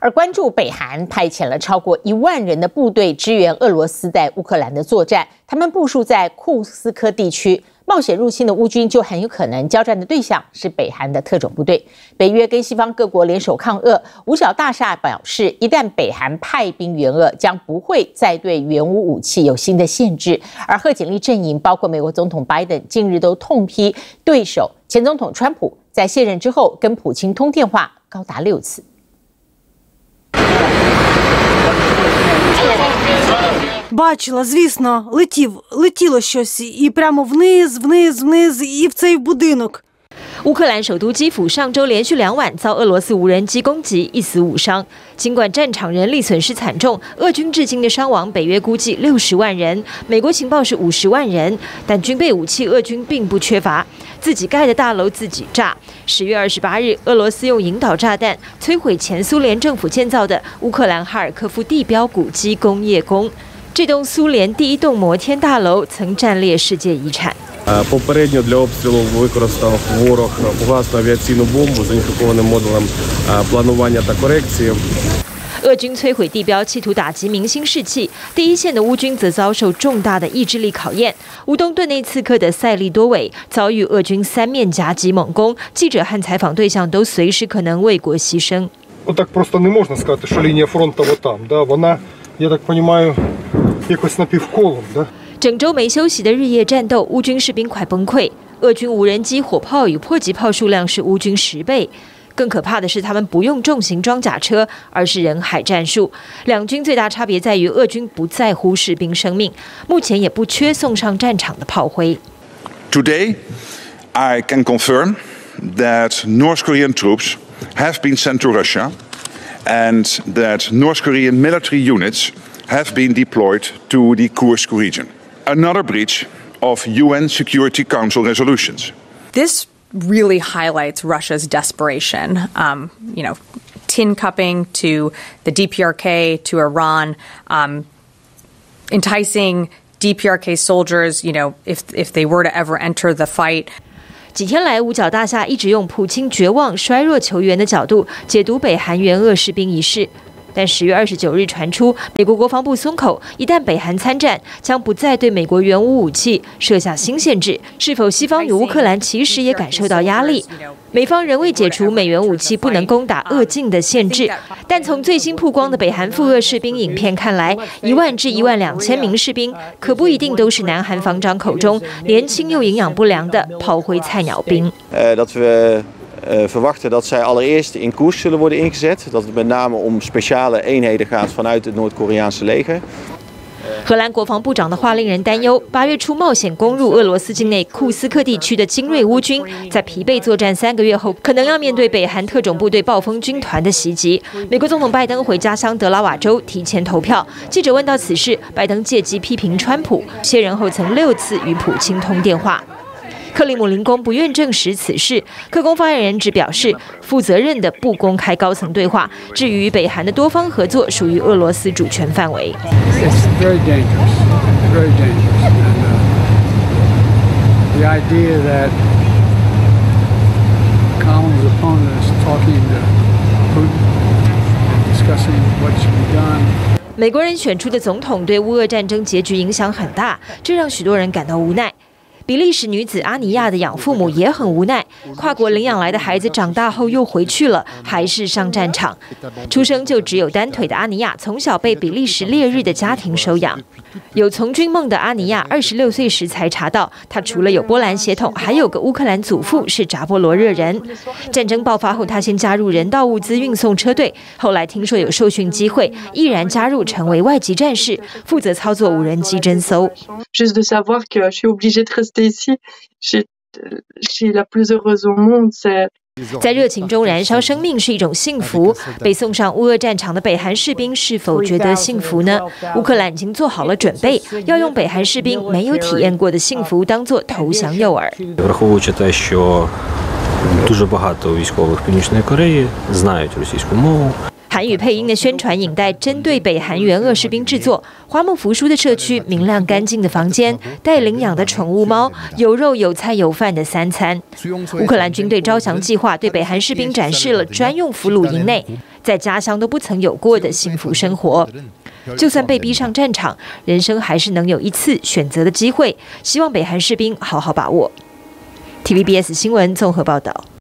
而关注北韩派遣了超过1万人的部队支援俄罗斯在乌克兰的作战，他们部署在库斯科地区。 冒险入侵的乌军就很有可能交战的对象是北韩的特种部队。北约跟西方各国联手抗俄。五角大厦表示，一旦北韩派兵援俄，将不会再对原武器有新的限制。而贺锦丽阵营，包括美国总统拜登，近日都痛批对手前总统川普在卸任之后跟普京通电话高达6次。 Бачила, звісно, летіло щось і прямо вниз, вниз, вниз і в цей будинок. 乌克兰首都基辅上周连续2晚遭俄罗斯无人机攻击，1死5伤。尽管战场人力损失惨重，俄军至今的伤亡，北约估计60万人，美国情报是50万人。但军备武器，俄军并不缺乏，自己盖的大楼自己炸。10月28日，俄罗斯用引导炸弹摧毁前苏联政府建造的乌克兰哈尔科夫地标古迹工业宫。这栋苏联第1栋摩天大楼曾占列世界遗产。 Попередньо для обстрілу використав ворог угасну авіаційну бомбу з інфікованим модулем планування та корекції. 俄军摧毁地标，企图打击民心士气。第一线的乌军则遭受重大的意志力考验。乌东顿内刺客的塞利多韦遭遇俄军3面夹击猛攻，记者和采访对象都随时可能为国牺牲。Отак просто не можна сказати, що лінія фронту отам, да? Вона, я так розумію, якось напівколом, да? 整周没休息的日夜战斗，乌军士兵快崩溃。俄军无人机、火炮与迫击炮数量是乌军10倍。更可怕的是，他们不用重型装甲车，而是人海战术。两军最大差别在于，俄军不在乎士兵生命，目前也不缺送上战场的炮灰。Today, I can confirm that North Korean troops have been sent to Russia, and that North Korean military units have been deployed to the Kursk region. Another breach of UN Security Council resolutions. This really highlights Russia's desperation. You know, tin cupping to the DPRK, to Iran, enticing DPRK soldiers. You know, if they were to ever enter the fight. 几天来，五角大厦一直用普京绝望、衰弱求援的角度解读北韩援俄士兵一事。 但10月29日传出，美国国防部松口，一旦北韩参战，将不再对美国原武器设下新限制。是否西方与乌克兰其实也感受到压力？美方仍未解除美援武器不能攻打俄境的限制，但从最新曝光的北韩赴俄士兵影片看来，1万至1万2千名士兵可不一定都是南韩防长口中年轻又营养不良的炮灰菜鸟兵。Verwachten dat zij allereerst in Kursk zullen worden ingezet. Dat het met name om speciale eenheden gaat vanuit het Noord-Koreaanse leger. 荷兰国防部长的话令人担忧。8月初冒险攻入俄罗斯境内库斯克地区的精锐乌军，在疲惫作战3个月后，可能要面对北韩特种部队暴风军团的袭击。美国总统拜登回家乡德拉瓦州提前投票。记者问到此事，拜登借机批评川普卸任后曾6次与普京通电话。 克里姆林宫不愿证实此事，克宫发言人只表示负责任地不公开高层对话。至于与北韩的多方合作，属于俄罗斯主权范围。 美国人选出的总统对乌俄战争结局影响很大，这让许多人感到无奈。 比利时女子阿尼亚的养父母也很无奈，跨国领养来的孩子长大后又回去了，还是上战场。出生就只有单腿的阿尼亚，从小被比利时烈日的家庭收养。有从军梦的阿尼亚，26岁时才查到，她除了有波兰血统，还有个乌克兰祖父是扎波罗热人。战争爆发后，她先加入人道物资运送车队，后来听说有受训机会，毅然加入成为外籍战士，负责操作无人机侦搜。 在热情中燃烧生命是一种幸福。被送上乌俄战场的北韩士兵是否觉得幸福呢？乌克兰已经做好了准备，要用北韩士兵没有体验过的幸福当作投降诱饵。 Враховуючи те, що дуже багато військових Північної Кореї знають російську мову. 韩语配音的宣传影带针对北韩援俄士兵制作。华木福书的社区，明亮干净的房间，带领养的宠物猫，有肉有菜有饭的三餐。乌克兰军队招降计划对北韩士兵展示了专用俘虏营内在家乡都不曾有过的幸福生活。 就算被逼上战场，人生还是能有一次选择的机会。希望北韩士兵好好把握。TVBS 新闻综合报道。